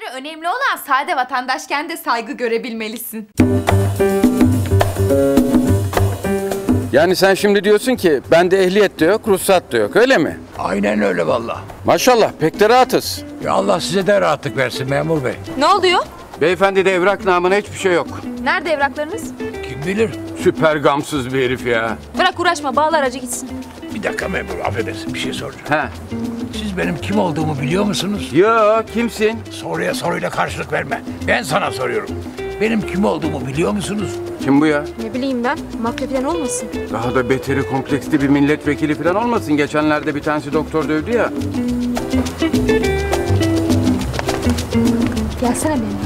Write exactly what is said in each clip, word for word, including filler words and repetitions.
kere önemli olan sade vatandaşken de saygı görebilmelisin. Yani sen şimdi diyorsun ki bende ehliyet de yok, ruhsat da yok, öyle mi? Aynen öyle vallahi. Maşallah pek de rahatız. Ya Allah size de rahatlık versin memur bey. Ne oluyor? Beyefendi de evrak namına hiçbir şey yok. Nerede evraklarınız? Kim bilir? Süper gamsız bir herif ya. Bırak uğraşma, bağla aracı gitsin. Bir dakika memur, affedersin bir şey soracağım. He. Siz benim kim olduğumu biliyor musunuz? Yo, kimsin? Soruya soruyla karşılık verme. Ben sana soruyorum. Benim kim olduğumu biliyor musunuz? Kim bu ya? Ne bileyim ben, mafya falan olmasın. Daha da beteri kompleksli bir milletvekili falan olmasın. Geçenlerde bir tanesi doktor dövdü ya. Gelsene benim.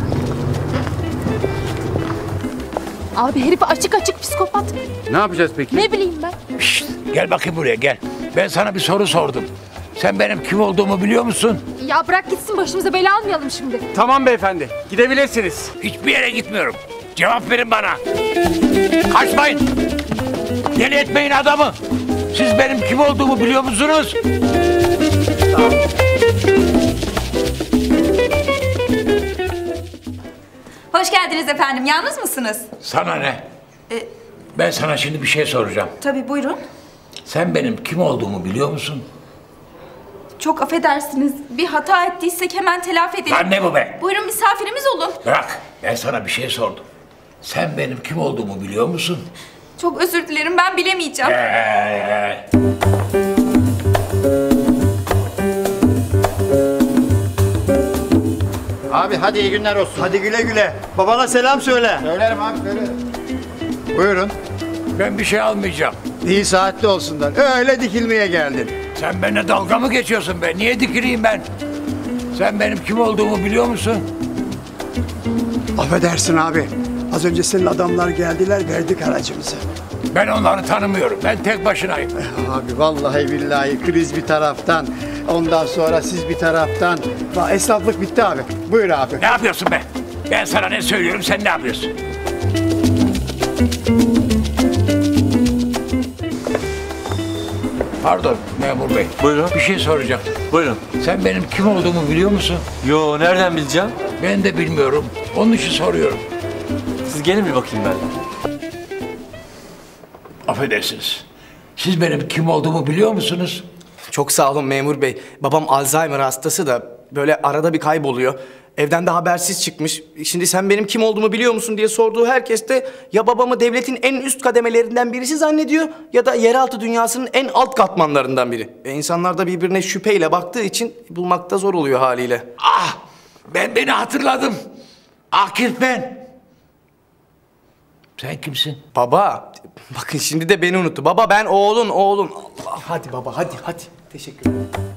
Abi herif açık açık psikopat. Ne yapacağız peki? Ne bileyim ben. Şişt, gel bakayım buraya gel. Ben sana bir soru sordum. Sen benim kim olduğumu biliyor musun? Ya bırak gitsin, başımıza bela almayalım şimdi. Tamam beyefendi, gidebilirsiniz. Hiçbir yere gitmiyorum. Cevap verin bana. Kaçmayın. Deli etmeyin adamı. Siz benim kim olduğumu biliyor musunuz? Tamam. Hoş geldiniz efendim. Yalnız mısınız? Sana ne? Ee, ben sana şimdi bir şey soracağım. Tabii buyurun. Sen benim kim olduğumu biliyor musun? Çok affedersiniz. Bir hata ettiysek hemen telafi edelim. Lan ne bu be? Buyurun misafirimiz olun. Bırak. Ben sana bir şey sordum. Sen benim kim olduğumu biliyor musun? Çok özür dilerim. Ben bilemeyeceğim. Ee... Abi hadi iyi günler olsun. Hadi güle güle. Babana selam söyle. Söylerim abi, söylerim. Buyurun. Ben bir şey almayacağım. İyi saatli olsunlar. Öyle dikilmeye geldin. Sen benimle dalga mı geçiyorsun be? Niye dikileyim ben? Sen benim kim olduğumu biliyor musun? Affedersin abi. Az önce senin adamlar geldiler, verdik aracımızı. Ben onları tanımıyorum. Ben tek başınayım. Abi vallahi billahi kriz bir taraftan. Ondan sonra siz bir taraftan. Esnaflık bitti abi. Buyur abi. Ne yapıyorsun be? Ben sana ne söylüyorum, sen ne yapıyorsun? Pardon memur bey. Buyurun. Bir şey soracağım. Buyurun. Sen benim kim olduğumu biliyor musun? Yo, nereden bileceğim? Ben de bilmiyorum. Onun için soruyorum. Siz gelin bir bakayım ben. Affedersiniz. Siz benim kim olduğumu biliyor musunuz? Çok sağ olun memur bey. Babam Alzheimer hastası da böyle arada bir kayboluyor. Evden de habersiz çıkmış. Şimdi sen benim kim olduğumu biliyor musun diye sorduğu herkes de ya babamı devletin en üst kademelerinden birisi zannediyor ya da yeraltı dünyasının en alt katmanlarından biri. E insanlar da birbirine şüpheyle baktığı için bulmakta zor oluyor haliyle. Ah! Ben beni hatırladım. Akif ben. Sen kimsin? Baba. Bakın şimdi de beni unuttu. Baba ben oğlun, oğlun. Allah. Hadi baba, hadi, hadi. Teşekkür ederim.